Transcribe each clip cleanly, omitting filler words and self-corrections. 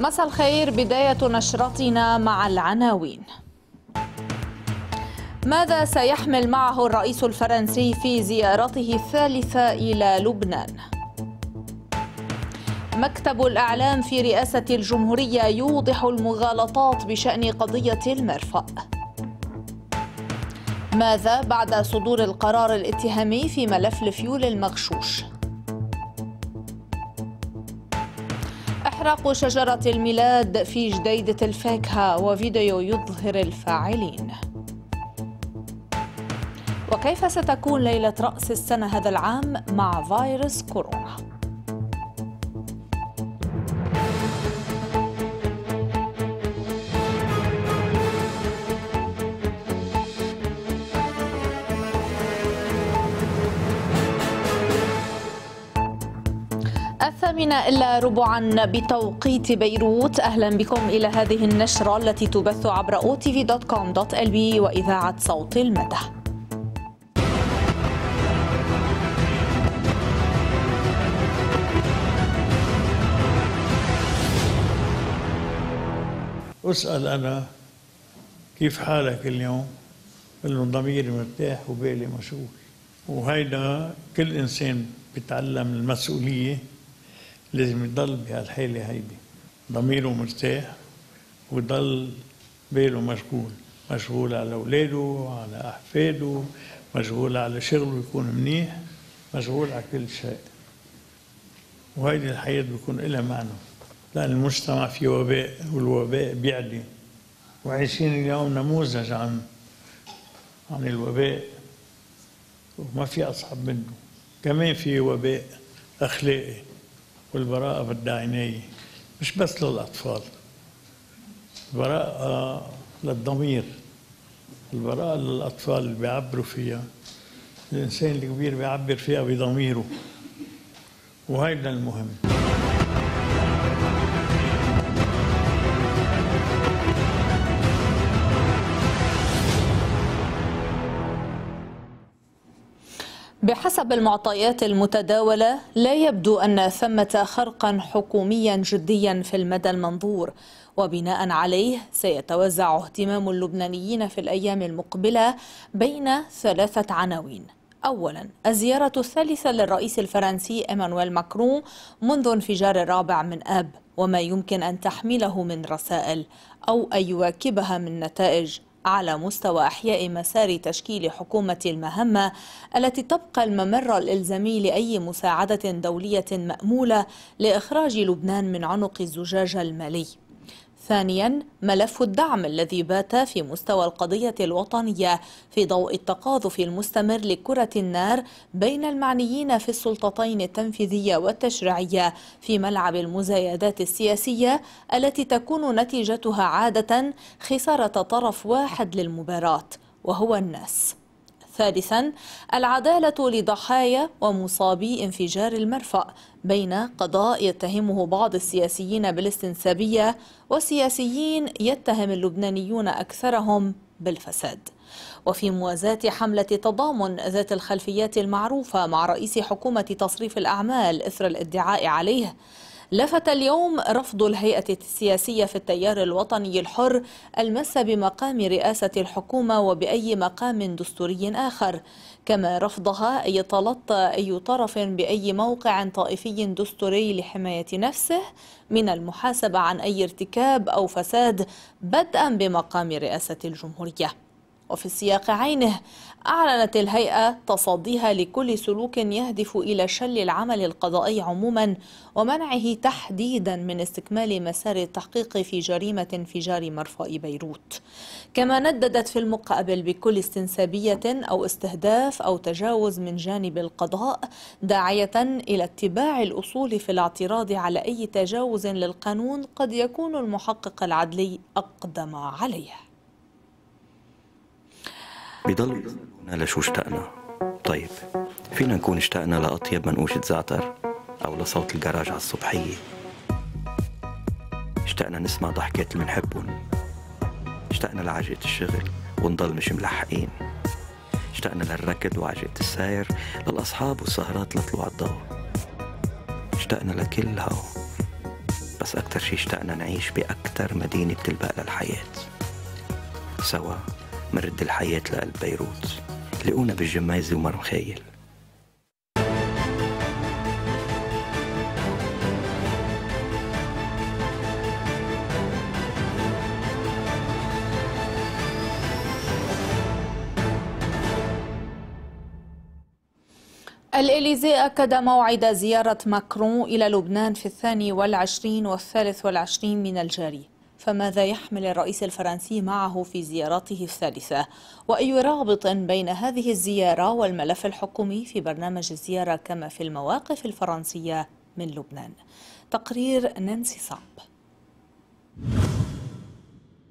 مساء الخير. بداية نشرتنا مع العناوين. ماذا سيحمل معه الرئيس الفرنسي في زيارته الثالثة إلى لبنان؟ مكتب الإعلام في رئاسة الجمهورية يوضح المغالطات بشأن قضية المرفأ. ماذا بعد صدور القرار الاتهامي في ملف الفيول المغشوش؟ إحراق شجرة الميلاد في جديدة الفاكهة وفيديو يظهر الفاعلين. وكيف ستكون ليلة رأس السنة هذا العام مع فيروس كورونا؟ الثامنة إلا ربعا بتوقيت بيروت. أهلا بكم إلى هذه النشرة التي تبث عبر OTV.com.lb وإذاعة صوت المدى. أسأل أنا كيف حالك اليوم؟ قل له ضميري مرتاح وبالي مشغول. وهيدا كل إنسان بيتعلم المسؤولية لازم يضل بهالحالة هيدي، ضميره مرتاح ويضل باله مشغول، مشغول على أولاده، على أحفاده، مشغول على شغله يكون منيح، مشغول على كل شيء. وهيدي الحياة بيكون إلها معنى، لأن المجتمع في وباء والوباء بيعدي، وعايشين اليوم نموذج عن الوباء وما في أصعب منه. كمان في وباء أخلاقي والبراءة بدها عناية، مش بس للأطفال، البراءة للضمير، البراءة للأطفال اللي بيعبروا فيها، الإنسان الكبير بيعبر فيها بضميره، وهيدا المهم. بحسب المعطيات المتداولة لا يبدو أن ثمة خرقا حكوميا جديا في المدى المنظور، وبناء عليه سيتوزع اهتمام اللبنانيين في الأيام المقبلة بين ثلاثة عناوين. أولا، الزيارة الثالثة للرئيس الفرنسي إيمانويل ماكرون منذ انفجار الرابع من آب، وما يمكن أن تحمله من رسائل أو أن يواكبها من نتائج على مستوى إحياء مسار تشكيل حكومة المهمة التي تبقى الممر الإلزامي لأي مساعدة دولية مأمولة لإخراج لبنان من عنق الزجاج المالي. ثانيا، ملف الدعم الذي بات في مستوى القضية الوطنية في ضوء التقاذف المستمر لكرة النار بين المعنيين في السلطتين التنفيذية والتشريعية في ملعب المزايدات السياسية التي تكون نتيجتها عادة خسارة طرف واحد للمباراة وهو الناس. ثالثا، العدالة لضحايا ومصابي انفجار المرفأ بين قضاء يتهمه بعض السياسيين بالاستنسابية وسياسيين يتهم اللبنانيون أكثرهم بالفساد. وفي موازاة حملة تضامن ذات الخلفيات المعروفة مع رئيس حكومة تصريف الأعمال إثر الادعاء عليه، لفت اليوم رفض الهيئة السياسية في التيار الوطني الحر المس بمقام رئاسة الحكومة وبأي مقام دستوري آخر، كما رفضها أن يتلطى أي طرف بأي موقع طائفي دستوري لحماية نفسه من المحاسبة عن أي ارتكاب أو فساد بدءا بمقام رئاسة الجمهورية. وفي السياق عينه أعلنت الهيئة تصديها لكل سلوك يهدف إلى شل العمل القضائي عموما ومنعه تحديدا من استكمال مسار التحقيق في جريمة انفجار مرفأ بيروت. كما نددت في المقابل بكل استنسابية أو استهداف أو تجاوز من جانب القضاء، داعية إلى اتباع الأصول في الاعتراض على أي تجاوز للقانون قد يكون المحقق العدلي أقدم عليه. بضل يسألونا لشو اشتقنا. طيب، فينا نكون اشتقنا لأطيب منقوشة زعتر أو لصوت الجراج على الصبحية، اشتقنا نسمع ضحكات اللي بنحبهم، اشتقنا لعجقة الشغل ونضل مش ملحقين، اشتقنا للركض وعجقة السير، للأصحاب والسهرات لطلوع الضوء، اشتقنا لكل هوا، بس أكتر شي اشتقنا نعيش بأكتر مدينة بتلبق للحياة. سوا منرد الحياة لقلب بيروت. لقونا بالجمايزي ومرمخيل. الإليزيه أكد موعد زيارة ماكرون إلى لبنان في 22 و23 من الجاري، فماذا يحمل الرئيس الفرنسي معه في زيارته الثالثة؟ وأي رابط بين هذه الزيارة والملف الحكومي في برنامج الزيارة كما في المواقف الفرنسية من لبنان؟ تقرير نانسي صعب.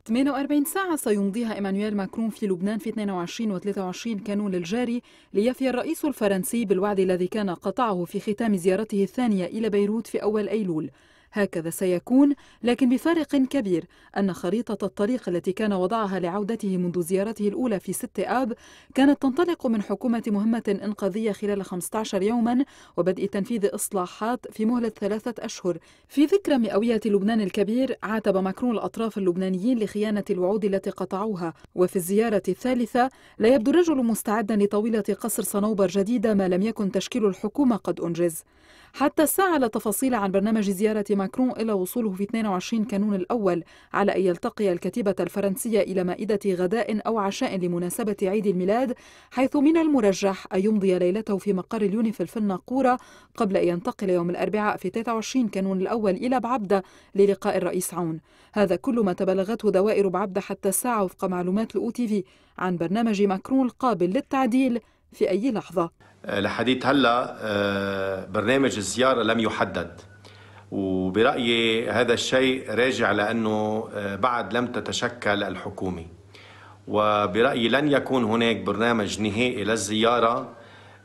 48 ساعة سيمضيها إيمانويل ماكرون في لبنان في 22 و 23 كانون الجاري ليفي الرئيس الفرنسي بالوعد الذي كان قطعه في ختام زيارته الثانية إلى بيروت في أول أيلول. هكذا سيكون، لكن بفارق كبير أن خريطة الطريق التي كان وضعها لعودته منذ زيارته الأولى في 6 آب كانت تنطلق من حكومة مهمة إنقاذية خلال 15 يوما وبدء تنفيذ إصلاحات في مهلة 3 أشهر. في ذكرى مئوية لبنان الكبير عاتب ماكرون الأطراف اللبنانيين لخيانة الوعود التي قطعوها، وفي الزيارة الثالثة لا يبدو الرجل مستعدا لطاولة قصر صنوبر جديدة ما لم يكن تشكيل الحكومة قد أنجز. حتى الساعة لا تفاصيل عن برنامج زيارة ماكرون إلى وصوله في 22 كانون الأول، على أن يلتقي الكتيبة الفرنسية إلى مائدة غداء أو عشاء لمناسبة عيد الميلاد، حيث من المرجح أن يمضي ليلته في مقر اليونيفيل في الناقورة قبل أن ينتقل يوم الأربعاء في 23 كانون الأول إلى بعبدة للقاء الرئيس عون. هذا كل ما تبلغته دوائر بعبدة حتى الساعة وفق معلومات الOTV عن برنامج ماكرون القابل للتعديل في أي لحظة. لحديث هلا برنامج الزيارة لم يحدد، وبرأيي هذا الشيء راجع لأنه بعد لم تتشكل الحكومة، وبرأيي لن يكون هناك برنامج نهائي للزيارة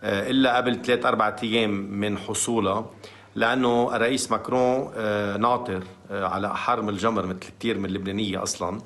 إلا قبل 3-4 أيام من حصولها، لأنه الرئيس ماكرون ناطر على أحر من الجمر مثل كثير من اللبنانية أصلا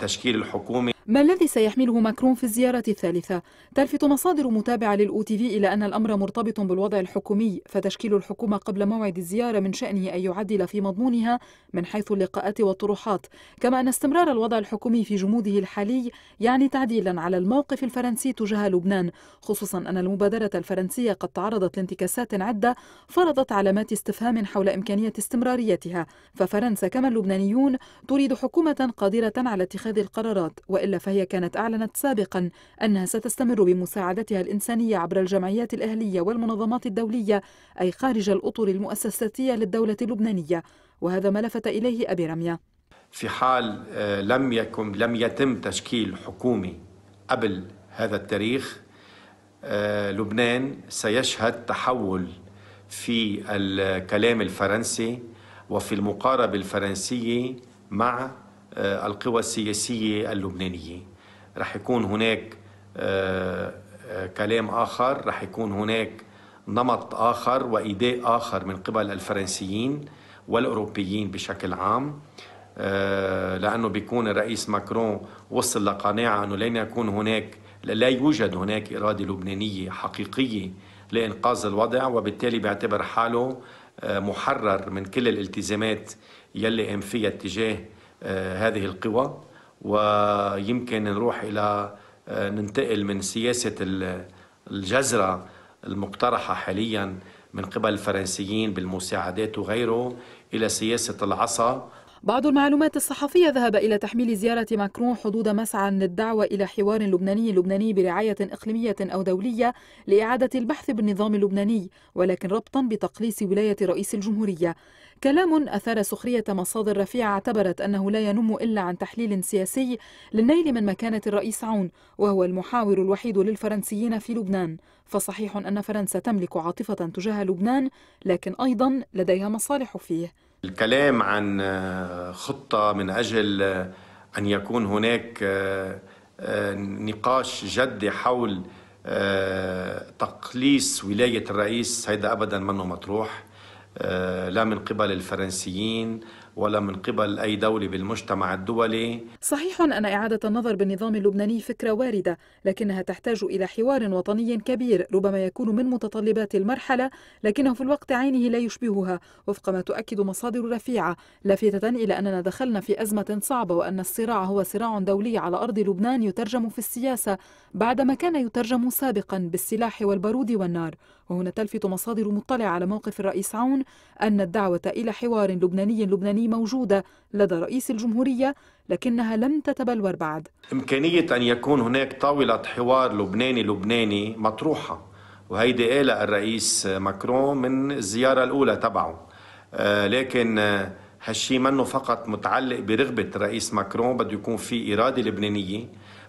تشكيل الحكومة. ما الذي سيحمله ماكرون في الزيارة الثالثة؟ تلفت مصادر متابعة للOTV إلى أن الأمر مرتبط بالوضع الحكومي، فتشكيل الحكومة قبل موعد الزيارة من شأنه أن يعدل في مضمونها من حيث اللقاءات والطروحات، كما أن استمرار الوضع الحكومي في جموده الحالي يعني تعديلا على الموقف الفرنسي تجاه لبنان، خصوصا أن المبادرة الفرنسية قد تعرضت لانتكاسات عدة فرضت علامات استفهام حول إمكانية استمراريتها، ففرنسا كما اللبنانيون تريد حكومة قادرة على اتخاذ القرارات، وإلا فهي كانت أعلنت سابقا أنها ستستمر بمساعدتها الإنسانية عبر الجمعيات الأهلية والمنظمات الدولية، أي خارج الأطر المؤسساتية للدولة اللبنانية، وهذا ما لفت إليه أبي رمية. في حال لم يتم تشكيل حكومة قبل هذا التاريخ، لبنان سيشهد تحول في الكلام الفرنسي وفي المقاربة الفرنسية مع القوى السياسية اللبنانية. رح يكون هناك كلام آخر، رح يكون هناك نمط آخر وإيداء آخر من قبل الفرنسيين والأوروبيين بشكل عام، لأنه بيكون الرئيس ماكرون وصل لقناعة أنه لا يوجد هناك إرادة لبنانية حقيقية لإنقاذ الوضع، وبالتالي بيعتبر حاله محرر من كل الالتزامات يلي قام فيها اتجاه هذه القوى، ويمكن نروح إلى ننتقل من سياسة الجزرة المقترحة حاليا من قبل الفرنسيين بالمساعدات وغيره إلى سياسة العصا. بعض المعلومات الصحفية ذهب إلى تحميل زيارة ماكرون حدود مسعى للدعوة إلى حوار لبناني برعاية إقليمية أو دولية لإعادة البحث بالنظام اللبناني، ولكن ربطا بتقليص ولاية رئيس الجمهورية. كلام أثار سخرية مصادر رفيعة اعتبرت أنه لا ينم إلا عن تحليل سياسي للنيل من مكانة الرئيس عون، وهو المحاور الوحيد للفرنسيين في لبنان. فصحيح أن فرنسا تملك عاطفة تجاه لبنان، لكن أيضا لديها مصالح فيه. الكلام عن خطة من أجل أن يكون هناك نقاش جدي حول تقليص ولاية الرئيس، هذا أبدا منه مطروح، لا من قبل الفرنسيين ولا من قبل أي دولة بالمجتمع الدولي. صحيح أن إعادة النظر بالنظام اللبناني فكرة واردة، لكنها تحتاج إلى حوار وطني كبير ربما يكون من متطلبات المرحلة، لكنه في الوقت عينه لا يشبهها وفق ما تؤكد مصادر رفيعة، لافتة إلى أننا دخلنا في أزمة صعبة وأن الصراع هو صراع دولي على أرض لبنان يترجم في السياسة بعدما كان يترجم سابقا بالسلاح والبارود والنار. وهنا تلفت مصادر مطلعة على موقف الرئيس عون أن الدعوة إلى حوار لبناني موجودة لدى رئيس الجمهورية لكنها لم تتبلور بعد. إمكانية أن يكون هناك طاولة حوار لبناني مطروحة، وهيدي قالها الرئيس ماكرون من الزيارة الأولى تبعه، لكن هالشي منه فقط متعلق برغبة الرئيس ماكرون، بده يكون في إرادة لبنانية،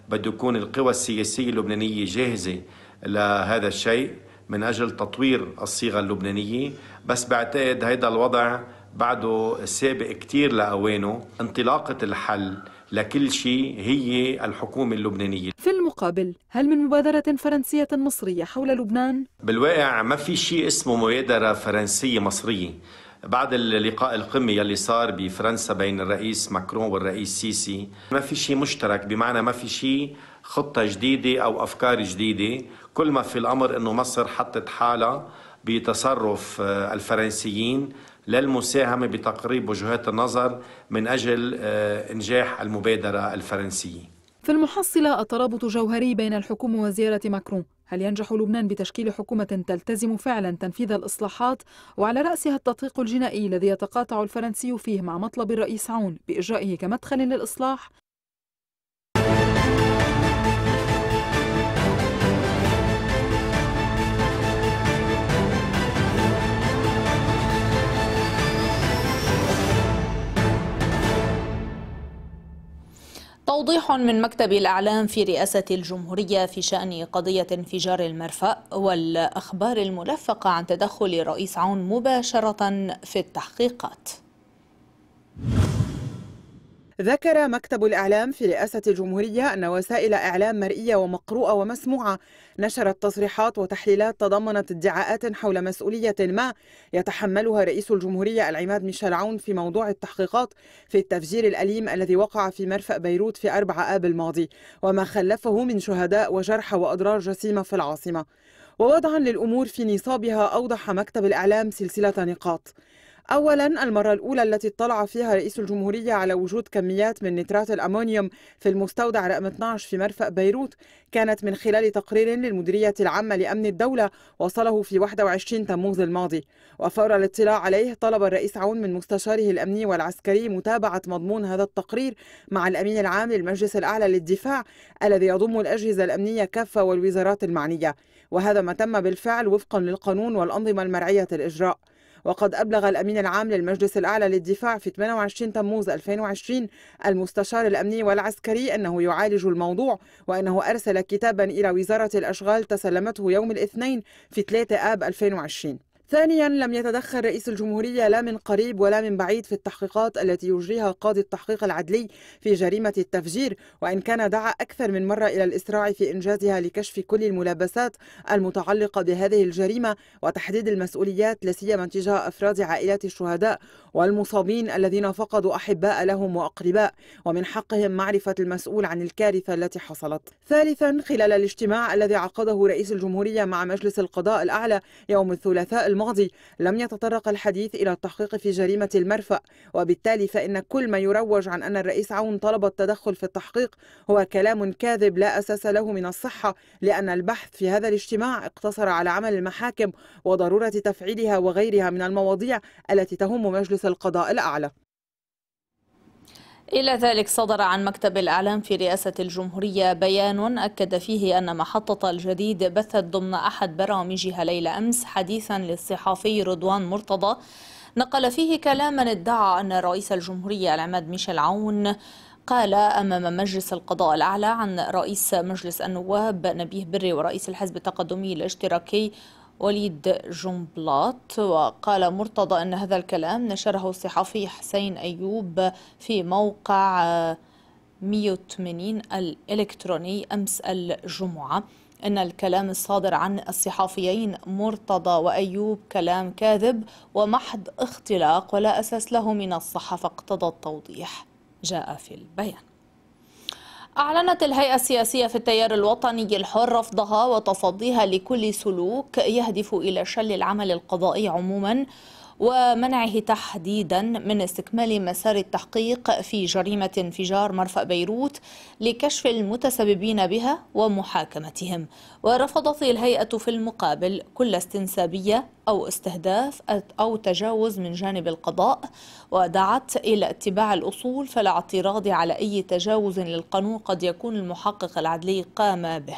بده يكون القوى السياسية اللبنانية جاهزة لهذا الشيء من أجل تطوير الصيغة اللبنانية. بس بعتقد هيدا الوضع بعده سابق كتير لأوانه. انطلاقة الحل لكل شيء هي الحكومة اللبنانية. في المقابل هل من مبادرة فرنسية مصرية حول لبنان؟ بالواقع ما في شيء اسمه مبادرة فرنسية مصرية. بعد اللقاء القمة يلي صار بفرنسا بين الرئيس ماكرون والرئيس سيسي ما في شيء مشترك، بمعنى ما في شيء خطة جديدة أو أفكار جديدة. كل ما في الأمر أنه مصر حطت حالة بتصرف الفرنسيين للمساهمة بتقريب وجهات النظر من أجل إنجاح المبادرة الفرنسية. في المحصلة الترابط جوهري بين الحكومة وزيارة ماكرون. هل ينجح لبنان بتشكيل حكومة تلتزم فعلا تنفيذ الإصلاحات وعلى رأسها التدقيق الجنائي الذي يتقاطع الفرنسي فيه مع مطلب الرئيس عون بإجرائه كمدخل للإصلاح؟ توضيح من مكتب الإعلام في رئاسة الجمهورية في شأن قضية انفجار المرفأ والأخبار الملفقة عن تدخل رئيس عون مباشرة في التحقيقات. ذكر مكتب الإعلام في رئاسة الجمهورية أن وسائل إعلام مرئية ومقروءة ومسموعة نشرت تصريحات وتحليلات تضمنت ادعاءات حول مسؤولية ما يتحملها رئيس الجمهورية العماد ميشيل عون في موضوع التحقيقات في التفجير الأليم الذي وقع في مرفأ بيروت في 4 آب الماضي وما خلفه من شهداء وجرحى وأضرار جسيمة في العاصمة. ووضعا للأمور في نصابها أوضح مكتب الإعلام سلسلة نقاط. أولاً، المرة الأولى التي اطلع فيها رئيس الجمهورية على وجود كميات من نترات الأمونيوم في المستودع رقم 12 في مرفأ بيروت كانت من خلال تقرير للمديرية العامة لأمن الدولة وصله في 21 تموز الماضي. وفور الاطلاع عليه طلب الرئيس عون من مستشاره الأمني والعسكري متابعة مضمون هذا التقرير مع الأمين العام للمجلس الأعلى للدفاع الذي يضم الأجهزة الأمنية كافة والوزارات المعنية، وهذا ما تم بالفعل وفقاً للقانون والأنظمة المرعية الإجراء. وقد أبلغ الأمين العام للمجلس الأعلى للدفاع في 28 تموز 2020 المستشار الأمني والعسكري أنه يعالج الموضوع، وأنه أرسل كتابا إلى وزارة الأشغال تسلمته يوم الاثنين في 3 آب 2020. ثانيا، لم يتدخل رئيس الجمهورية لا من قريب ولا من بعيد في التحقيقات التي يجريها قاضي التحقيق العدلي في جريمة التفجير، وإن كان دعا أكثر من مرة إلى الإسراع في إنجازها لكشف كل الملابسات المتعلقة بهذه الجريمة وتحديد المسؤوليات لاسيما تجاه أفراد عائلات الشهداء والمصابين الذين فقدوا أحباء لهم وأقرباء، ومن حقهم معرفة المسؤول عن الكارثة التي حصلت. ثالثا، خلال الاجتماع الذي عقده رئيس الجمهورية مع مجلس القضاء الأعلى يوم الثلاثاء الماضي لم يتطرق الحديث إلى التحقيق في جريمة المرفأ، وبالتالي فإن كل ما يروج عن أن الرئيس عون طلب التدخل في التحقيق هو كلام كاذب لا أساس له من الصحة، لأن البحث في هذا الاجتماع اقتصر على عمل المحاكم وضرورة تفعيلها وغيرها من المواضيع التي تهم مجلس القضاء الأعلى. إلى ذلك صدر عن مكتب الإعلام في رئاسة الجمهورية بيان أكد فيه أن محطة الجديد بثت ضمن أحد برامجها ليلة أمس حديثا للصحفي رضوان مرتضى نقل فيه كلاما ادعى أن رئيس الجمهورية العماد ميشيل عون قال أمام مجلس القضاء الأعلى عن رئيس مجلس النواب نبيه بري ورئيس الحزب التقدمي الاشتراكي وليد جمبلاط. وقال مرتضى أن هذا الكلام نشره الصحفي حسين أيوب في موقع 180 الإلكتروني أمس الجمعة. إن الكلام الصادر عن الصحفيين مرتضى وأيوب كلام كاذب ومحض اختلاق ولا أساس له من الصحة فاقتضى التوضيح، جاء في البيان. أعلنت الهيئة السياسية في التيار الوطني الحر رفضها وتصديها لكل سلوك يهدف إلى شل العمل القضائي عموما ومنعه تحديدا من استكمال مسار التحقيق في جريمة انفجار مرفأ بيروت لكشف المتسببين بها ومحاكمتهم. ورفضت الهيئة في المقابل كل استنسابية أو استهداف أو تجاوز من جانب القضاء، ودعت إلى اتباع الأصول فلا اعتراض على أي تجاوز للقانون قد يكون المحقق العدلي قام به.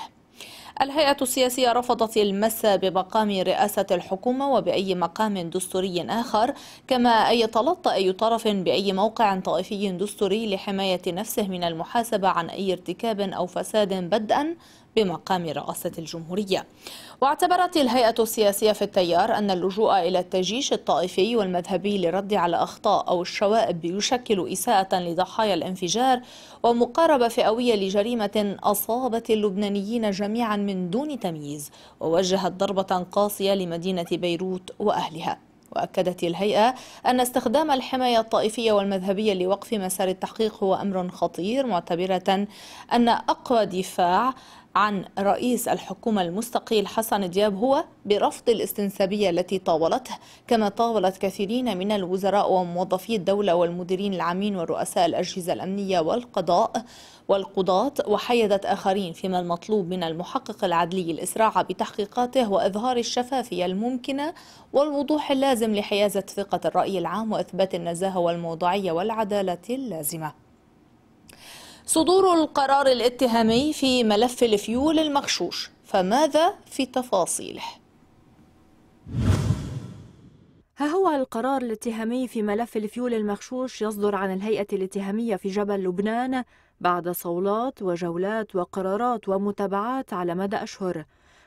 الهيئة السياسية رفضت المس بمقام رئاسة الحكومة وبأي مقام دستوري آخر، كما أي تلطأ أي طرف بأي موقع طائفي دستوري لحماية نفسه من المحاسبة عن أي ارتكاب أو فساد بدءا بمقام رئاسة الجمهورية. واعتبرت الهيئة السياسية في التيار أن اللجوء إلى التجيش الطائفي والمذهبي للرد على أخطاء أو الشوائب يشكل إساءة لضحايا الانفجار ومقاربة فئوية لجريمة أصابت اللبنانيين جميعا من دون تمييز، ووجهت ضربة قاسية لمدينة بيروت وأهلها. وأكدت الهيئة أن استخدام الحماية الطائفية والمذهبية لوقف مسار التحقيق هو أمر خطير، معتبرة أن أقوى دفاع عن رئيس الحكومة المستقيل حسن دياب هو برفض الاستنسابية التي طاولته، كما طاولت كثيرين من الوزراء وموظفي الدولة والمديرين العامين ورؤساء الأجهزة الأمنية والقضاء والقضاة، وحيدت آخرين، فيما المطلوب من المحقق العدلي الإسراع بتحقيقاته وإظهار الشفافية الممكنة والوضوح اللازم لحيازة ثقة الرأي العام وإثبات النزاهة والموضوعية والعدالة اللازمة. صدور القرار الاتهامي في ملف الفيول المغشوش، فماذا في تفاصيله؟ ها هو القرار الاتهامي في ملف الفيول المغشوش يصدر عن الهيئة الاتهامية في جبل لبنان بعد صولات وجولات وقرارات ومتابعات على مدى أشهر.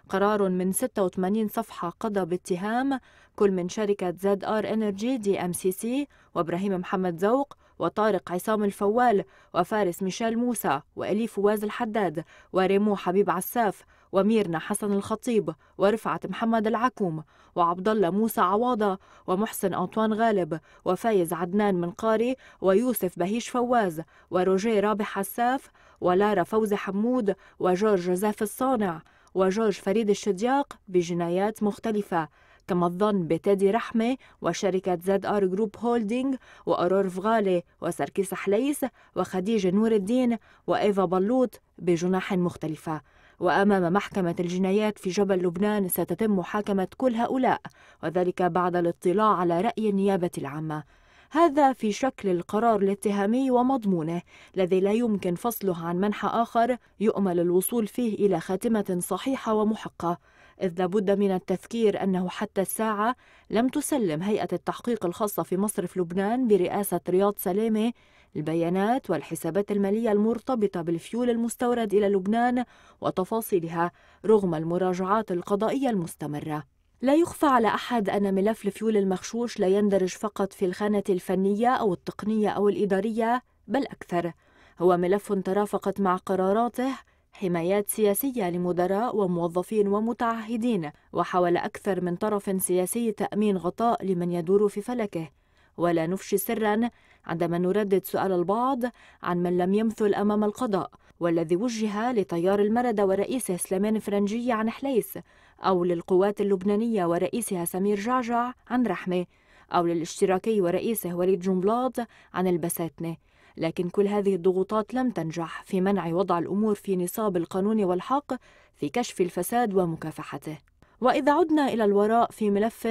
قرار من 86 صفحة قضى باتهام كل من شركة زد آر إنرجي دي أم سي سي وإبراهيم محمد زوق وطارق عصام الفوال وفارس ميشيل موسى وألي فواز الحداد وريمو حبيب عساف وميرنا حسن الخطيب ورفعت محمد العكوم وعبد الله موسى عواضة ومحسن أنطوان غالب وفايز عدنان منقاري ويوسف بهيش فواز وروجيه رابح عساف ولارا فوزي حمود وجورج جوزيف الصانع وجورج فريد الشدياق بجنايات مختلفة، كما الظن بتادي رحمة وشركة زد آر جروب هولدينج وأرور فغالي وسركيس حليس وخديجة نور الدين وإيفا بلوط بجناح مختلفة. وأمام محكمة الجنايات في جبل لبنان ستتم محاكمة كل هؤلاء، وذلك بعد الاطلاع على رأي النيابة العامة. هذا في شكل القرار الاتهامي ومضمونه الذي لا يمكن فصله عن منحى آخر يؤمل الوصول فيه إلى خاتمة صحيحة ومحقة، إذ لابد من التذكير أنه حتى الساعة لم تسلم هيئة التحقيق الخاصة في مصرف لبنان برئاسة رياض سلامة البيانات والحسابات المالية المرتبطة بالفيول المستورد إلى لبنان وتفاصيلها رغم المراجعات القضائية المستمرة. لا يخفى على أحد أن ملف الفيول المغشوش لا يندرج فقط في الخانة الفنية أو التقنية أو الإدارية، بل أكثر. هو ملف ترافقت مع قراراته حمايات سياسية لمدراء وموظفين ومتعهدين، وحاول أكثر من طرف سياسي تأمين غطاء لمن يدور في فلكه. ولا نفشي سراً عندما نردد سؤال البعض عن من لم يمثل أمام القضاء، والذي وجه لتيار المردة ورئيسه سليمان فرنجية عن حليس، أو للقوات اللبنانية ورئيسها سمير جعجع عن رحمة، أو للاشتراكي ورئيسه وليد جنبلاط عن البساتنة. لكن كل هذه الضغوطات لم تنجح في منع وضع الأمور في نصاب القانون والحق في كشف الفساد ومكافحته. وإذا عدنا إلى الوراء في ملف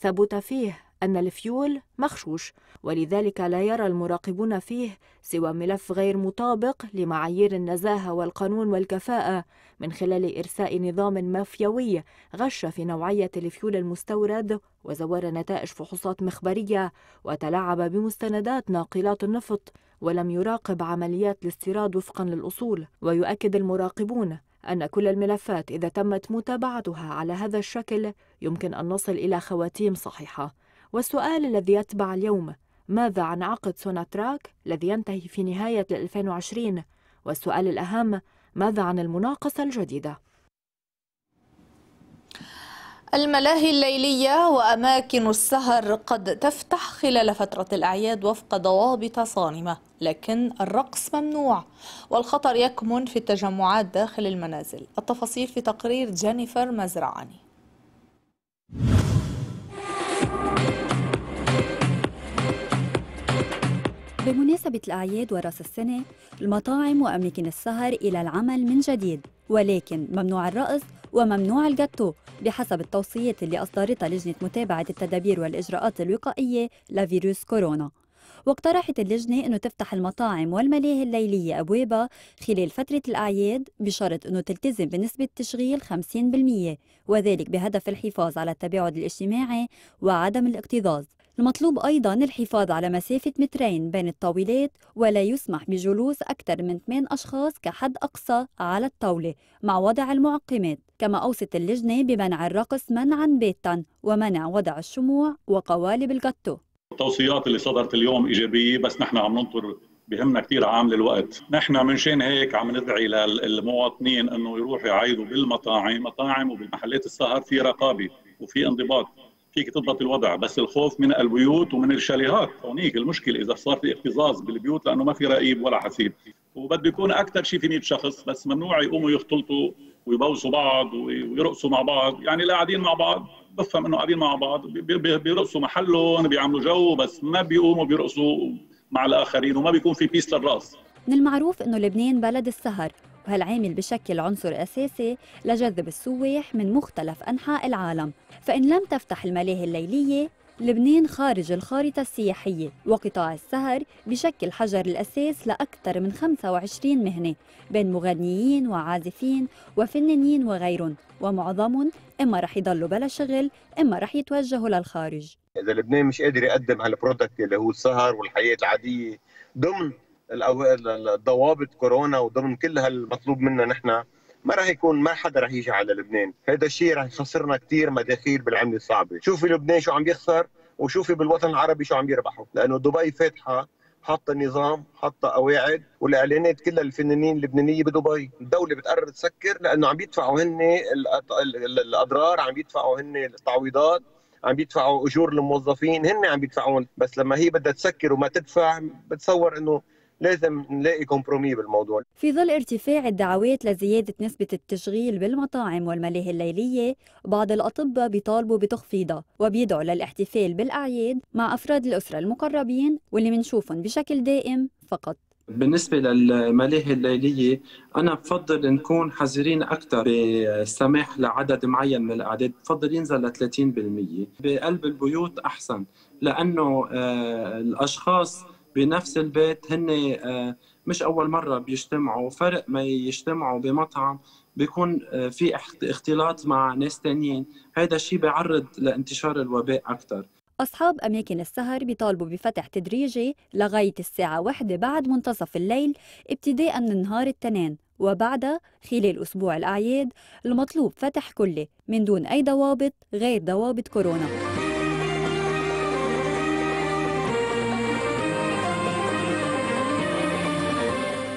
ثبت فيه أن الفيول مغشوش، ولذلك لا يرى المراقبون فيه سوى ملف غير مطابق لمعايير النزاهة والقانون والكفاءة، من خلال إرساء نظام مافيوي غش في نوعية الفيول المستورد وزور نتائج فحوصات مخبرية وتلاعب بمستندات ناقلات النفط، ولم يراقب عمليات الاستيراد وفقا للأصول. ويؤكد المراقبون أن كل الملفات إذا تمت متابعتها على هذا الشكل يمكن أن نصل إلى خواتيم صحيحة. والسؤال الذي يتبع اليوم، ماذا عن عقد سوناتراك الذي ينتهي في نهاية 2020؟ والسؤال الأهم، ماذا عن المناقصة الجديدة؟ الملاهي الليلية وأماكن السهر قد تفتح خلال فترة الأعياد وفق ضوابط صارمة، لكن الرقص ممنوع والخطر يكمن في التجمعات داخل المنازل. التفاصيل في تقرير جينيفر مزرعاني. بمناسبة الأعياد ورأس السنة، المطاعم وأماكن السهر إلى العمل من جديد، ولكن ممنوع الرقص وممنوع الجاتو بحسب التوصيات اللي أصدرتها لجنة متابعة التدابير والإجراءات الوقائية لفيروس كورونا. واقترحت اللجنة أنه تفتح المطاعم والملاهي الليلية أبوابها خلال فترة الأعياد بشرط أنه تلتزم بنسبة تشغيل 50%، وذلك بهدف الحفاظ على التباعد الاجتماعي وعدم الاكتظاظ. المطلوب أيضاً الحفاظ على مسافة 2 متر بين الطاولات، ولا يسمح بجلوس أكثر من 8 أشخاص كحد أقصى على الطاولة مع وضع المعقمات. كما أوصت اللجنة بمنع الرقص منعاً باتاً ومنع وضع الشموع وقوالب الجاتو. التوصيات اللي صدرت اليوم إيجابية، بس نحن عم ننطر، بهمنا كثير عامل الوقت. نحن منشان هيك عم ندعي للمواطنين أنه يروحوا يعيدوا بالمطاعم وبالمحلات السهر في رقابة وفي انضباط. فيك تضبط الوضع، بس الخوف من البيوت ومن الشاليهات هونيك المشكله، اذا صار في اكتظاظ بالبيوت لانه ما في رقيب ولا حسيب، وبده يكون اكثر شيء في 100 شخص، بس ممنوع يقوموا يختلطوا ويبوسوا بعض ويرقصوا مع بعض، يعني لا قاعدين مع بعض، بفهم انه قاعدين مع بعض، بيرقصوا محلهم، بيعملوا جو، بس ما بيقوموا بيرقصوا مع الاخرين وما بيكون في بيس للراس. من المعروف انه لبنان بلد السهر، وهالعامل بشكل عنصر أساسي لجذب السواح من مختلف أنحاء العالم. فإن لم تفتح الملاهي الليلية، لبنان خارج الخارطة السياحية، وقطاع السهر بشكل حجر الأساس لأكثر من 25 مهنة بين مغنيين وعازفين وفنانين وغيرهم، ومعظمهم إما رح يضلوا بلا شغل إما رح يتوجهوا للخارج. إذا لبنان مش قادر يقدم هالبرودكت اللي هو السهر والحياة العادية ضمن الضوابط كورونا وضمن كل هالمطلوب منا نحن، ما راح يكون، ما حدا راح يجي على لبنان. هذا الشيء راح يخسرنا كثير مداخيل بالعمله الصعبه. شوفي لبنان شو عم يخسر وشوفي بالوطن العربي شو عم يربحوا، لانه دبي فاتحه، حاطه نظام، حاطه قواعد، والاعلانات كلها الفنانين اللبنانيه بدبي. الدوله بتقرر تسكر لانه عم يدفعوا هن الاضرار، عم يدفعوا هن التعويضات، عم بيدفعوا اجور الموظفين، هن عم بيدفعون، بس لما هي بدها تسكر وما تدفع، بتصور انه لازم نلاقي كومبرومي بالموضوع. في ظل ارتفاع الدعوات لزيادة نسبة التشغيل بالمطاعم والملاهي الليلية، بعض الأطباء بيطالبوا بتخفيضها وبيدعوا للاحتفال بالأعياد مع أفراد الأسرة المقربين واللي منشوفهم بشكل دائم فقط. بالنسبة للملاهي الليلية، أنا بفضل نكون حذرين أكثر بالسماح لعدد معين من الأعداد، بفضل ينزل ل 30%. بقلب البيوت أحسن، لأنه الأشخاص بنفس البيت هن مش أول مرة بيجتمعوا، فرق ما يجتمعوا بمطعم بيكون في اختلاط مع ناس تانيين، هذا الشيء بيعرض لانتشار الوباء أكثر. أصحاب أماكن السهر بيطالبوا بفتح تدريجي لغاية الساعة 1 بعد منتصف الليل ابتداء من نهار الاثنين، وبعدها خلال أسبوع الأعياد المطلوب فتح كله من دون أي ضوابط غير ضوابط كورونا.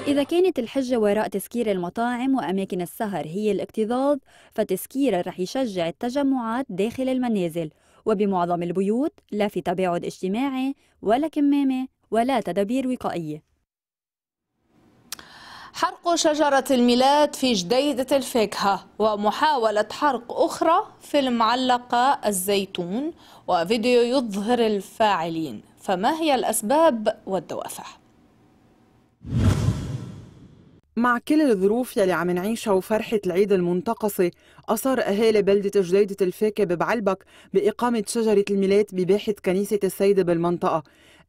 إذا كانت الحجة وراء تسكير المطاعم وأماكن السهر هي الاكتظاظ، فتسكيرها رح يشجع التجمعات داخل المنازل، وبمعظم البيوت لا في تباعد اجتماعي ولا كمامة ولا تدابير وقائية. حرق شجرة الميلاد في جديدة الفاكهة، ومحاولة حرق أخرى في المعلقة الزيتون، وفيديو يظهر الفاعلين، فما هي الأسباب والدوافع؟ مع كل الظروف يلي عم نعيشها وفرحة العيد المنتقصة، أصر أهالي بلدة جديدة الفاكهة ببعلبك بإقامة شجرة الميلاد بباحة كنيسة السيدة بالمنطقة،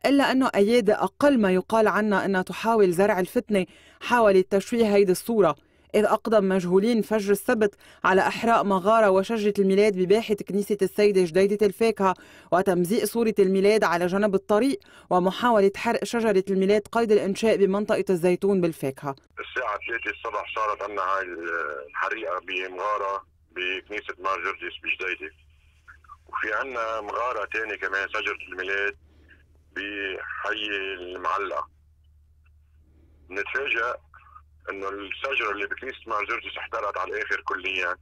إلا أنه أيادي أقل ما يقال عنها أنها تحاول زرع الفتنة حاولت تشويه هيدي الصورة، إذ أقدم مجهولين فجر السبت على إحراق مغارة وشجرة الميلاد بباحة كنيسة السيدة جديدة الفاكهة، وتمزيق صورة الميلاد على جنب الطريق، ومحاولة حرق شجرة الميلاد قيد الإنشاء بمنطقة الزيتون بالفاكهة. الساعة 3 الصبح صارت عندنا هاي الحريقة بمغارة بكنيسة مار جورجيس بجديدة، وفي عندنا مغارة ثانية كمان شجرة الميلاد بحي المعلقة. نتفاجأ انه الشجره اللي بكنيسه مار جورجيس احترقت على الاخر كليا،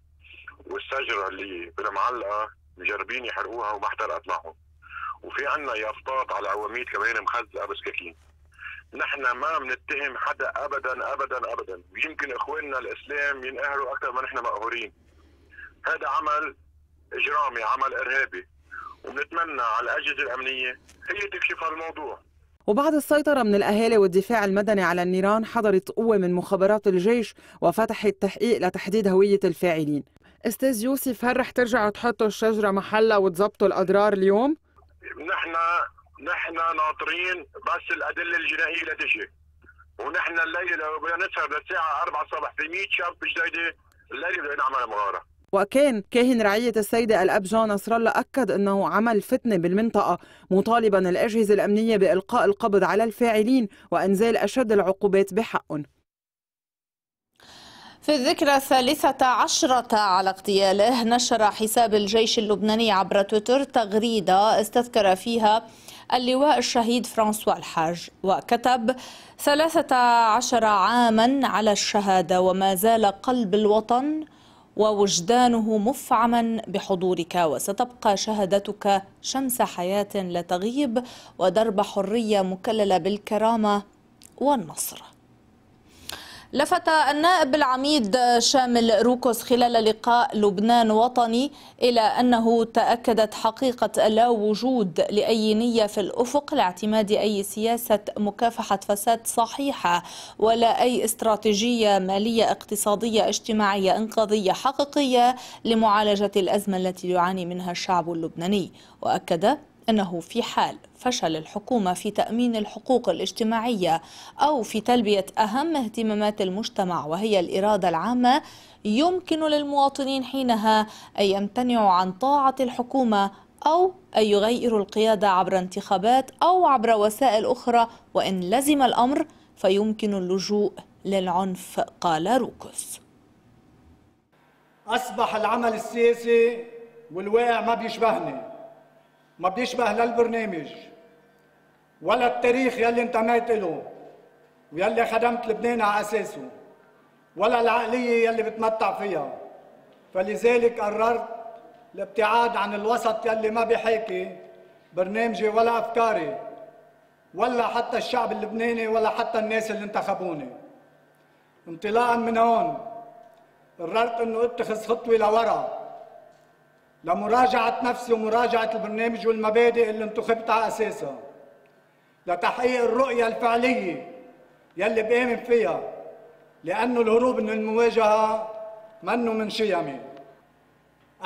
والشجره اللي بالمعلقه مجربين يحرقوها وما احترقت معهم. وفي عندنا يافطات على عواميد كمان مخزقه بسكاكين. نحن ما بنتهم حدا ابدا ابدا ابدا، ويمكن اخواننا الاسلام ينقهروا اكثر ما نحن مقهورين. هذا عمل اجرامي، عمل ارهابي، وبنتمنى على الاجهزه الامنيه هي تكشف هالموضوع. وبعد السيطرة من الأهالي والدفاع المدني على النيران، حضرت قوة من مخابرات الجيش وفتحت تحقيق لتحديد هوية الفاعلين. أستاذ يوسف، هل رح ترجعوا تحطوا الشجرة محلها وتظبطوا الأضرار اليوم؟ نحن ناطرين بس الأدلة الجنائية لتجي، ونحن الليلة لو بدنا نسهر للساعة 4 الصبح في 100 شاب بجديدة الليلة بدنا نعمل مغارة. وكان كاهن رعية السيدة الأبجة نصر الله أكد أنه عمل فتنة بالمنطقة، مطالبا الأجهزة الأمنية بإلقاء القبض على الفاعلين وإنزال أشد العقوبات بحقهم. في الذكرى الثالثة عشرة على اغتياله، نشر حساب الجيش اللبناني عبر تويتر تغريدة استذكر فيها اللواء الشهيد فرانسوا الحاج، وكتب 13 عاما على الشهادة وما زال قلب الوطن ووجدانه مفعما بحضورك، وستبقى شهادتك شمس حياة لا تغيب ودرب حرية مكللة بالكرامة والنصر. لفت النائب العميد شامل روكوس خلال لقاء لبنان وطني إلى أنه تأكدت حقيقة لا وجود لأي نية في الأفق لاعتماد أي سياسة مكافحة فساد صحيحة ولا أي استراتيجية مالية اقتصادية اجتماعية إنقاذية حقيقية لمعالجة الأزمة التي يعاني منها الشعب اللبناني. وأكد أنه في حال فشل الحكومة في تأمين الحقوق الاجتماعية أو في تلبية أهم اهتمامات المجتمع وهي الإرادة العامة، يمكن للمواطنين حينها أن يمتنعوا عن طاعة الحكومة أو أن يغيروا القيادة عبر انتخابات أو عبر وسائل أخرى، وإن لزم الأمر فيمكن اللجوء للعنف، قال روكوس. أصبح العمل السياسي والواقع ما بيشبهني، ما بيشبه لا البرنامج ولا التاريخ يلي انتميت له ويلي خدمت لبنان على اساسه ولا العقليه يلي بتمتع فيها، فلذلك قررت الابتعاد عن الوسط يلي ما بيحاكي برنامجي ولا افكاري ولا حتى الشعب اللبناني ولا حتى الناس اللي انتخبوني. انطلاقا من هون قررت انه اتخذ خطوه لورا لمراجعة نفسي ومراجعة البرنامج والمبادئ اللي انتخبت على أساسها، لتحقيق الرؤية الفعلية يلي بآمن فيها، لأنه الهروب من المواجهة منه من شيمي.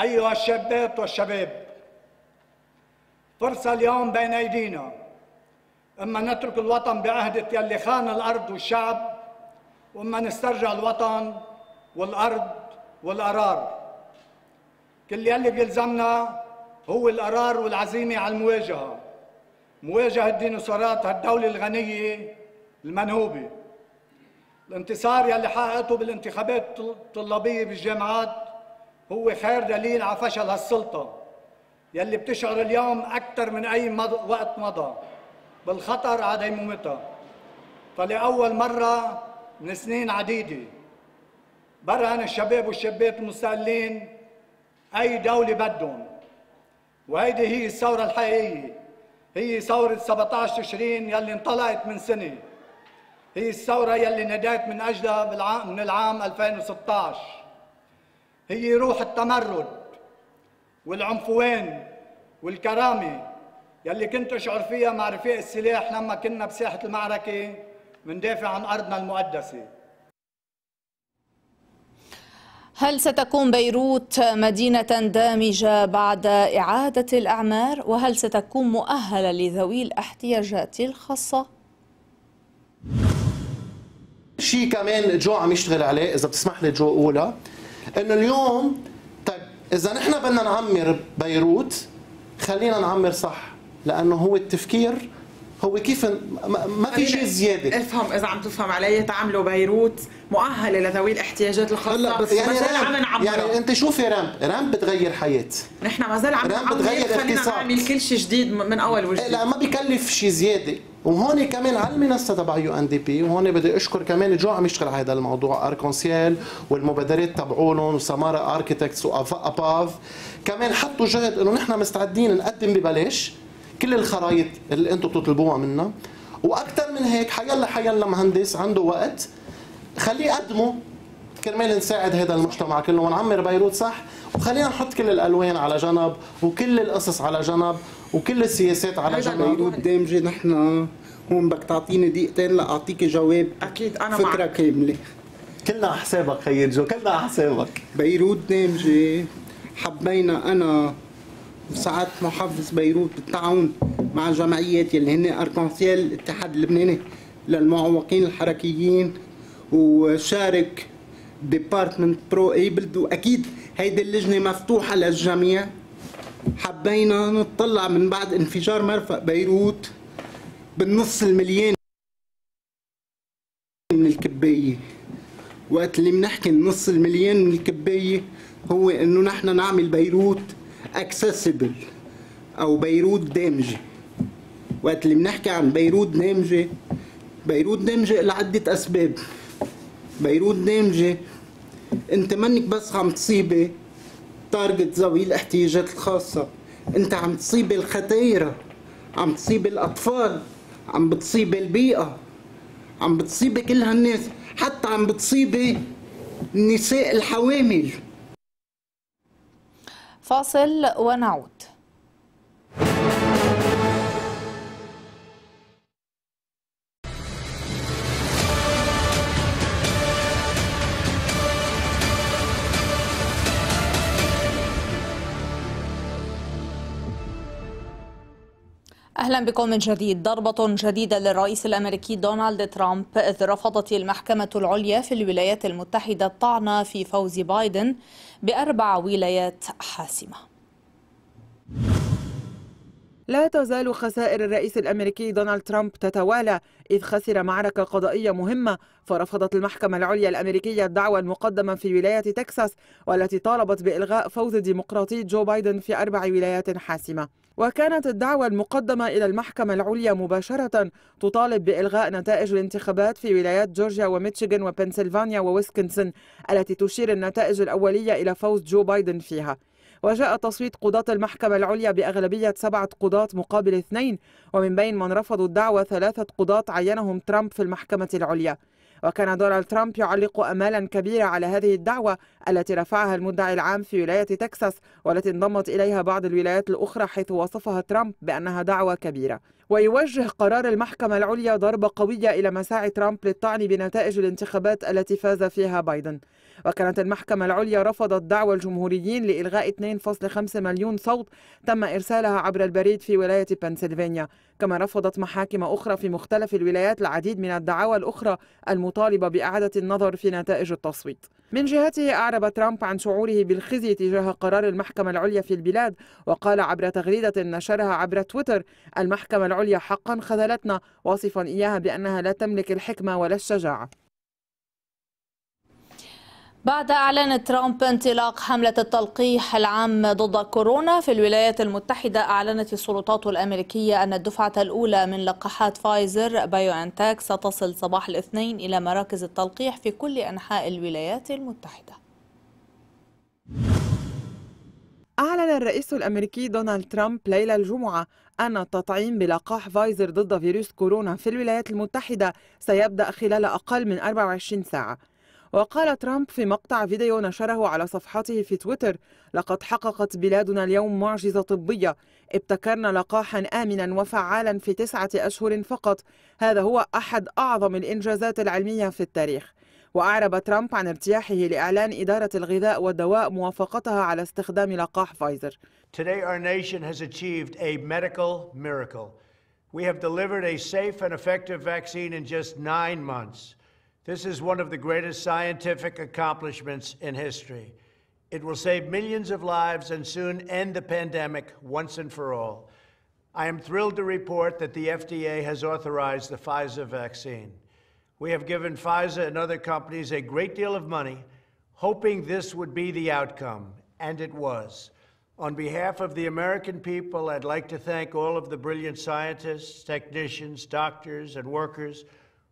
أيها الشابات والشباب، فرصة اليوم بين أيدينا، إما نترك الوطن بعهدة يلي خان الأرض والشعب، وإما نسترجع الوطن والأرض والقرار. كل يلي بيلزمنا هو القرار والعزيمة على المواجهة، مواجهة ديناصورات هالدولة الغنية المنهوبة. الانتصار يلي حققته بالانتخابات الطلابية بالجامعات هو خير دليل على فشل هالسلطة يلي بتشعر اليوم أكثر من أي وقت مضى بالخطر على ديمومتها. فلأول مرة من سنين عديدة برهن الشباب والشابات المستقلين أي دولة بدهم، وهيدي هي الثورة الحقيقية، هي ثورة 17 تشرين يلي انطلقت من سنة، هي الثورة يلي ناديت من أجلها من العام 2016، هي روح التمرد والعنفوان والكرامة يلي كنت أشعر فيها مع رفيق السلاح لما كنا بساحة المعركة مندافع عن أرضنا المقدسة. هل ستكون بيروت مدينة دامجة بعد إعادة الأعمار؟ وهل ستكون مؤهلة لذوي الاحتياجات الخاصة؟ شيء كمان جو عم يشتغل عليه، إذا بتسمح لي جو أولى، إنه اليوم طيب إذا نحن بدنا نعمر بيروت خلينا نعمر صح، لأنه هو التفكير هو كيف ما في شيء زياده. افهم اذا عم تفهم علي، تعملوا بيروت مؤهله لذوي الاحتياجات الخاصه، يعني ما زال عم نعمر. يعني انت شوفي رامب بتغير حياه، نحن ما زال عم نعمر، بتغير اقتصاد، نعمل كل شيء جديد من اول وجديد، لا ما بكلف شيء زياده، وهون كمان على المنصه تبع UNDP، وهون بدي اشكر كمان جو عم يشتغل على هذا الموضوع، اركونسيال والمبادرات تبعولهم وسمارا اركيتكتس واباف كمان حطوا جهد انه نحن مستعدين نقدم ببلاش كل الخرايط اللي انتم بتطلبوها منا، واكثر من هيك حيلا مهندس عنده وقت خليه يقدمه كرمال نساعد هذا المجتمع كله ونعمر بيروت صح، وخلينا نحط كل الالوان على جنب وكل القصص على جنب وكل السياسات على جنب. بيروت دامجه، نحن هون بدك تعطيني دقيقتين لاعطيك جواب اكيد انا فكره معك كامله. كلنا على حسابك خيي جو، كلنا على حسابك. بيروت دامجه، حبينا انا وساعات محافظ بيروت بالتعاون مع الجمعيات اللي هن اركانسيال الاتحاد اللبناني للمعوقين الحركيين وشارك ديبارتمنت برو ايبلد، واكيد هيدي اللجنه مفتوحه للجميع. حبينا نطلع من بعد انفجار مرفأ بيروت بالنص المليان من الكبايه، وقت اللي بنحكي النص المليان من الكبايه هو انه نحن نعمل بيروت اكسسبل او بيروت دامجه. وقت اللي بنحكي عن بيروت دامجه، بيروت دامجه لعده اسباب. بيروت دامجه انت منك بس عم تصيبي تارجت ذوي الاحتياجات الخاصه، انت عم تصيبي الختايره، عم تصيبي الاطفال، عم بتصيبي البيئه، عم بتصيبي كل هالناس، حتى عم بتصيبي النساء الحوامل. فاصل ونعود. أهلا بكم من جديد. ضربة جديدة للرئيس الأمريكي دونالد ترامب، إذ رفضت المحكمة العليا في الولايات المتحدة الطعن في فوز بايدن ب4 ولايات حاسمة. لا تزال خسائر الرئيس الأمريكي دونالد ترامب تتوالى، إذ خسر معركة قضائية مهمة، فرفضت المحكمة العليا الأمريكية الدعوى المقدمة في ولاية تكساس، والتي طالبت بإلغاء فوز الديمقراطي جو بايدن في 4 ولايات حاسمة. وكانت الدعوى المقدمة إلى المحكمة العليا مباشرة تطالب بإلغاء نتائج الانتخابات في ولايات جورجيا وميتشيغان وبنسلفانيا وويسكنسن، التي تشير النتائج الأولية إلى فوز جو بايدن فيها. وجاء تصويت قضاة المحكمة العليا بأغلبية 7 قضاة مقابل 2، ومن بين من رفضوا الدعوى 3 قضاة عينهم ترامب في المحكمة العليا. وكان دونالد ترامب يعلق آمالا كبيرة على هذه الدعوة التي رفعها المدعي العام في ولاية تكساس، والتي انضمت إليها بعض الولايات الأخرى، حيث وصفها ترامب بأنها دعوة كبيرة. ويوجه قرار المحكمة العليا ضربة قوية إلى مساعي ترامب للطعن بنتائج الانتخابات التي فاز فيها بايدن. وكانت المحكمة العليا رفضت دعوى الجمهوريين لإلغاء 2.5 مليون صوت تم إرسالها عبر البريد في ولاية بنسلفانيا، كما رفضت محاكم أخرى في مختلف الولايات العديد من الدعاوى الأخرى المطالبة بإعادة النظر في نتائج التصويت. من جهته أعرب ترامب عن شعوره بالخزي تجاه قرار المحكمة العليا في البلاد، وقال عبر تغريدة نشرها عبر تويتر: المحكمة العليا حقا خذلتنا، واصفا إياها بأنها لا تملك الحكمة ولا الشجاعة. بعد إعلان ترامب انطلاق حملة التلقيح العام ضد الكورونا في الولايات المتحدة، أعلنت السلطات الأمريكية أن الدفعة الأولى من لقاحات فايزر بايو أنتاك ستصل صباح الاثنين إلى مراكز التلقيح في كل أنحاء الولايات المتحدة. أعلن الرئيس الأمريكي دونالد ترامب ليلة الجمعة أن التطعيم بلقاح فايزر ضد فيروس كورونا في الولايات المتحدة سيبدأ خلال أقل من 24 ساعة. وقال ترامب في مقطع فيديو نشره على صفحته في تويتر: لقد حققت بلادنا اليوم معجزة طبية، ابتكرنا لقاحا آمنا وفعالا في 9 أشهر فقط، هذا هو أحد أعظم الإنجازات العلمية في التاريخ. وأعرب ترامب عن ارتياحه لإعلان إدارة الغذاء والدواء موافقتها على استخدام لقاح فايزر. Today our nation has achieved a medical miracle. We have delivered a safe and effective vaccine in just 9 months. This is one of the greatest scientific accomplishments in history. It will save millions of lives and soon end the pandemic once and for all. I am thrilled to report that the FDA has authorized the Pfizer vaccine. We have given Pfizer and other companies a great deal of money, hoping this would be the outcome, and it was. On behalf of the American people, I'd like to thank all of the brilliant scientists, technicians, doctors, and workers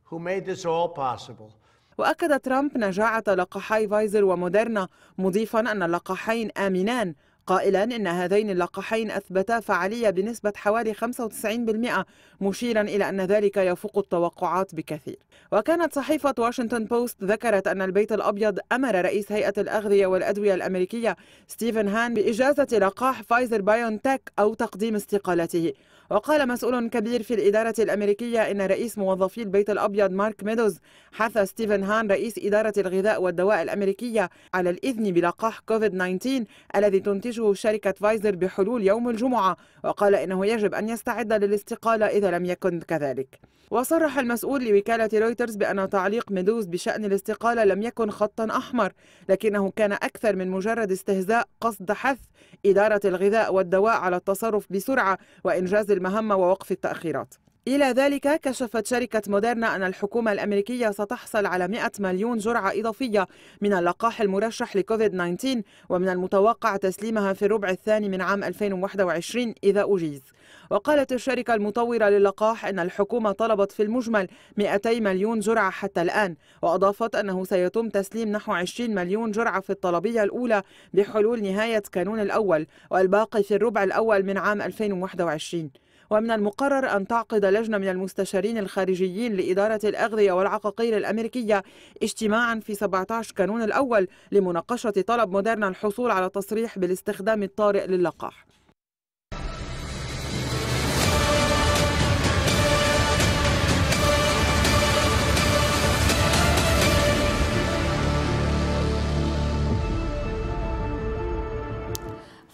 who made this all possible. وأكد ترامب نجاعة لقاحي فايزر وموديرنا، مضيفا أن اللقاحين آمنان، قائلا إن هذين اللقاحين أثبتا فعالية بنسبة حوالي 95%، مشيرا إلى أن ذلك يفوق التوقعات بكثير. وكانت صحيفة واشنطن بوست ذكرت أن البيت الأبيض أمر رئيس هيئة الأغذية والأدوية الأمريكية ستيفن هان بإجازة لقاح فايزر بايونتك أو تقديم استقالته. وقال مسؤول كبير في الإدارة الأمريكية إن رئيس موظفي البيت الأبيض مارك ميدوز حث ستيفن هان رئيس إدارة الغذاء والدواء الأمريكية على الإذن بلقاح كوفيد-19 الذي تنتجه شركة فايزر بحلول يوم الجمعة، وقال إنه يجب أن يستعد للاستقالة إذا لم يكن كذلك. وصرح المسؤول لوكالة رويترز بأن تعليق ميدوز بشأن الاستقالة لم يكن خطا أحمر، لكنه كان أكثر من مجرد استهزاء قصد حث إدارة الغذاء والدواء على التصرف بسرعة وإنجاز المهمة ووقف التأخيرات. إلى ذلك كشفت شركة موديرنا أن الحكومة الأمريكية ستحصل على 100 مليون جرعة إضافية من اللقاح المرشح لكوفيد-19 ومن المتوقع تسليمها في الربع الثاني من عام 2021 إذا أجيز. وقالت الشركة المطورة للقاح أن الحكومة طلبت في المجمل 200 مليون جرعة حتى الآن، وأضافت أنه سيتم تسليم نحو 20 مليون جرعة في الطلبية الأولى بحلول نهاية كانون الأول والباقي في الربع الأول من عام 2021. ومن المقرر أن تعقد لجنة من المستشارين الخارجيين لإدارة الأغذية والعقاقير الأمريكية اجتماعا في 17 كانون الأول لمناقشة طلب موديرنا الحصول على تصريح بالاستخدام الطارئ للقاح.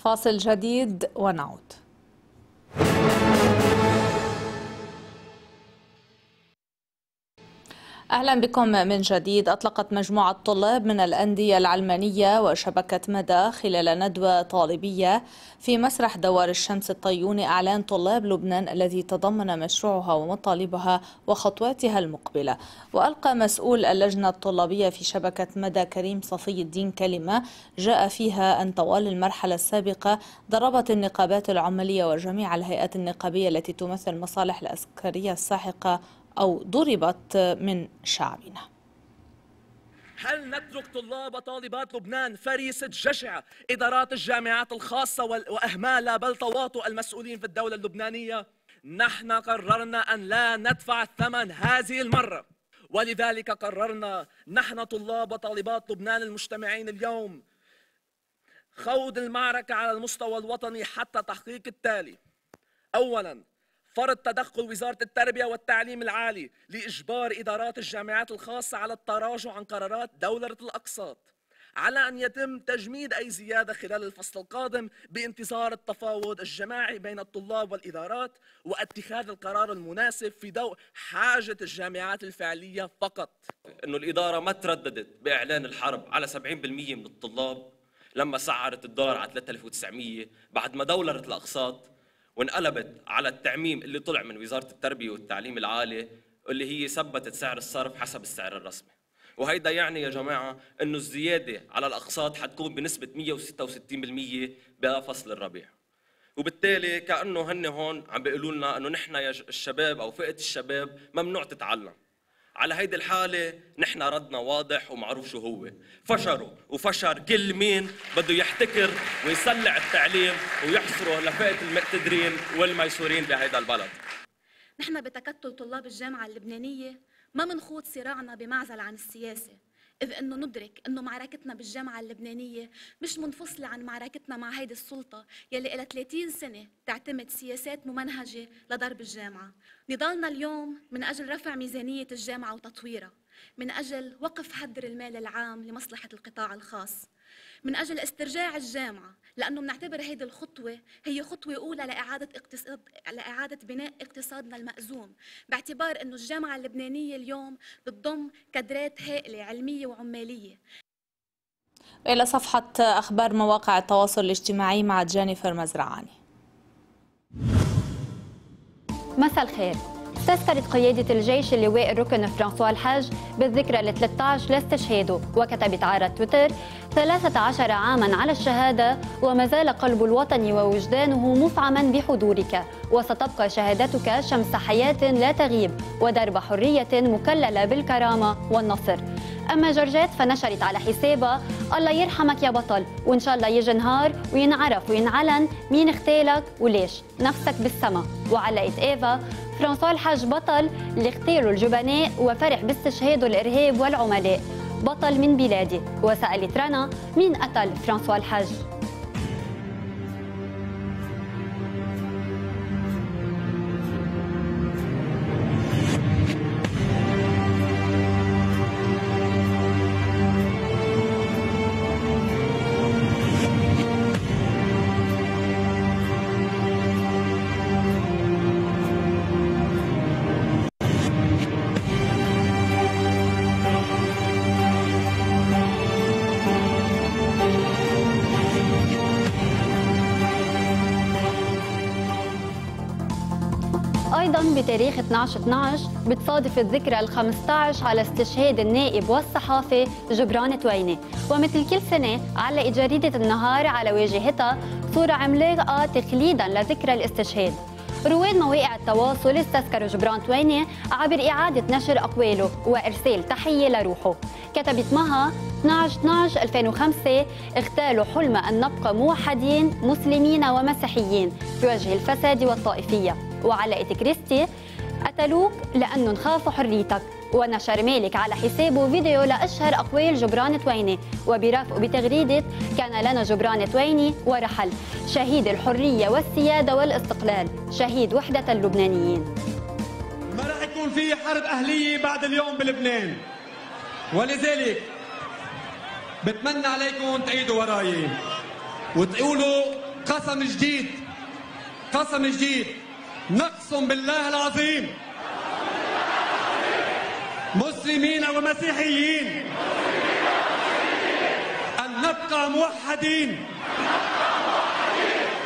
فاصل جديد ونعود. أهلا بكم من جديد. أطلقت مجموعة طلاب من الأندية العلمانية وشبكة مدى خلال ندوة طالبية في مسرح دوار الشمس الطيوني أعلان طلاب لبنان الذي تضمن مشروعها ومطالبها وخطواتها المقبلة. وألقى مسؤول اللجنة الطلابية في شبكة مدى كريم صفي الدين كلمة جاء فيها أن طوال المرحلة السابقة ضربت النقابات العمالية وجميع الهيئات النقابية التي تمثل المصالح العسكرية الساحقة أو ضربت من شعبنا. هل نترك طلاب وطالبات لبنان فريسة جشع إدارات الجامعات الخاصة وأهمالها بل تواطؤ المسؤولين في الدولة اللبنانية؟ نحن قررنا أن لا ندفع الثمن هذه المرة، ولذلك قررنا نحن طلاب وطالبات لبنان المجتمعين اليوم خوض المعركة على المستوى الوطني حتى تحقيق التالي. أولاً، فرض تدخل وزارة التربية والتعليم العالي لإجبار إدارات الجامعات الخاصة على التراجع عن قرارات دولرة الأقساط، على أن يتم تجميد أي زيادة خلال الفصل القادم بانتظار التفاوض الجماعي بين الطلاب والإدارات واتخاذ القرار المناسب في ضوء حاجة الجامعات الفعلية فقط. إنه الإدارة ما ترددت بإعلان الحرب على 70% من الطلاب لما سعرت الدار على 3900 بعد ما دولرة الأقساط وانقلبت على التعميم اللي طلع من وزارة التربية والتعليم العالي اللي هي ثبتت سعر الصرف حسب السعر الرسمي. وهيدا يعني يا جماعة انه الزيادة على الأقساط حتكون بنسبة 166% بفصل الربيع، وبالتالي كأنه هن هون عم بيقولوا لنا انه نحن الشباب او فئة الشباب ممنوع تتعلم. على هيدي الحالة نحن ردنا واضح ومعروف شو هو، فشروا وفشر كل مين بده يحتكر ويسلع التعليم ويحصره لفئة المقتدرين والميسورين بهيدا البلد. نحن بتكتل طلاب الجامعة اللبنانية ما منخوض صراعنا بمعزل عن السياسة، إذ أنه ندرك أنه معركتنا بالجامعة اللبنانية مش منفصلة عن معركتنا مع هيدي السلطة يلي إلى 30 سنة تعتمد سياسات ممنهجة لضرب الجامعة. نضالنا اليوم من أجل رفع ميزانية الجامعة وتطويرها، من أجل وقف هدر المال العام لمصلحة القطاع الخاص، من أجل استرجاع الجامعة، لأنه بنعتبر هيدي الخطوة هي خطوة أولى لإعادة بناء اقتصادنا المأزوم، باعتبار أنه الجامعة اللبنانية اليوم بتضم كادرات هائلة علمية وعمالية. إلى صفحة أخبار مواقع التواصل الاجتماعي مع جينيفر مزرعاني. مساء الخير. استذكرت قيادة الجيش اللواء الركن فرانسوا الحاج بالذكرى ال 13 لاستشهاده، وكتبت عبر تويتر: 13 عاما على الشهادة وما زال قلب الوطن ووجدانه مفعما بحضورك، وستبقى شهادتك شمس حياة لا تغيب ودرب حرية مكللة بالكرامة والنصر. أما جورجيت فنشرت على حسابها: الله يرحمك يا بطل، وإن شاء الله يجي نهار وينعرف وينعلن مين اغتالك وليش، نفسك بالسما. وعلقت إيفا: فرانسوا الحاج بطل اللي اغتالوا الجبناء وفرح باستشهاده الإرهاب والعملاء، بطل من بلادي. وسألت رنا: مين قتل فرانسوا الحاج؟ بتاريخ 12/12 بتصادف الذكرى ال15 على استشهاد النائب والصحافي جبران تويني، ومثل كل سنة علقت جريدة النهار على واجهتها صورة عملاقة تقليدا لذكرى الاستشهاد. رواد مواقع التواصل استذكروا جبران تويني عبر إعادة نشر أقواله وإرسال تحية لروحه. كتبت مها: 12/12/2005 اغتالوا حلم أن نبقى موحدين مسلمين ومسيحيين في وجه الفساد والطائفية. وعلقت كريستي: قتلوك لأنهم خافوا حريتك. ونشر مالك على حسابه فيديو لأشهر أقوال جبران تويني وبرافقه بتغريدة: كان لنا جبران تويني ورحل، شهيد الحرية والسيادة والاستقلال، شهيد وحدة اللبنانيين. ما راح يكون في حرب أهلية بعد اليوم بلبنان، ولذلك بتمنى عليكم تعيدوا وراي وتقولوا قسم جديد، قسم جديد: نقسم بالله العظيم مسلمين ومسيحيين أن نبقى موحدين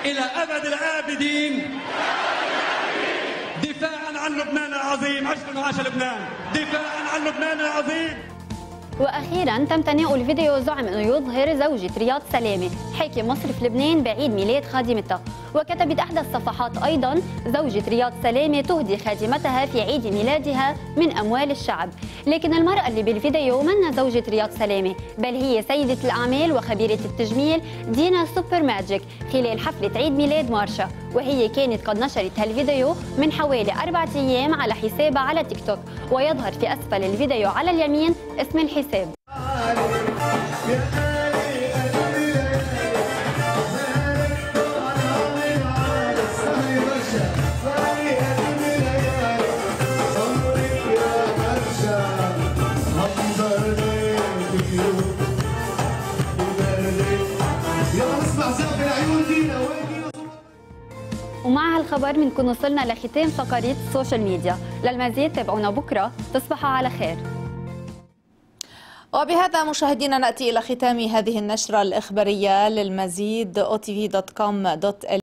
إلى أبد الآبدين دفاعا عن لبنان العظيم. عشر وعاش لبنان، دفاعا عن لبنان العظيم. واخيرا تم تناول فيديو زعم انه يظهر زوجة رياض سلامة حاكم مصرف لبنان بعيد ميلاد خادمتها، وكتبت احدى الصفحات ايضا: زوجة رياض سلامة تهدي خادمتها في عيد ميلادها من اموال الشعب. لكن المرأة اللي بالفيديو منا زوجة رياض سلامة، بل هي سيدة الاعمال وخبيرة التجميل دينا سوبر ماجيك خلال حفلة عيد ميلاد مارشا، وهي كانت قد نشرت هالفيديو من حوالي 4 أيام على حسابها على تيك توك، ويظهر في اسفل الفيديو على اليمين اسم الحساب. ومع هالخبر بنكون وصلنا لختام فقرة السوشيال ميديا. للمزيد تابعونا بكرة، تصبحوا على خير. وبهذا مشاهدينا نأتي إلى ختام هذه النشرة الإخبارية. للمزيد OTV.com.l